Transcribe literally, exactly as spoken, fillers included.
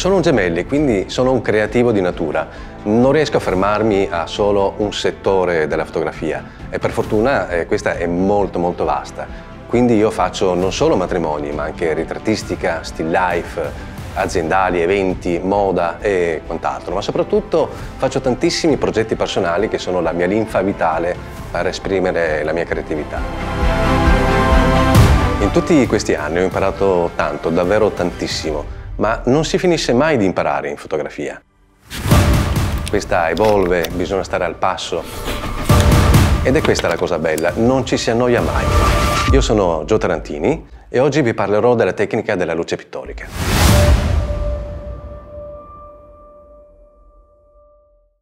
Sono un gemelli, quindi sono un creativo di natura. Non riesco a fermarmi a solo un settore della fotografia e per fortuna eh, questa è molto molto vasta. Quindi io faccio non solo matrimoni, ma anche ritrattistica, still life, aziendali, eventi, moda e quant'altro, ma soprattutto faccio tantissimi progetti personali che sono la mia linfa vitale per esprimere la mia creatività. In tutti questi anni ho imparato tanto, davvero tantissimo, ma non si finisce mai di imparare in fotografia. Questa evolve, bisogna stare al passo. Ed è questa la cosa bella, non ci si annoia mai. Io sono Giò Tarantini e oggi vi parlerò della tecnica della luce pittorica.